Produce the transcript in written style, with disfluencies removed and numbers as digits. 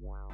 Wow.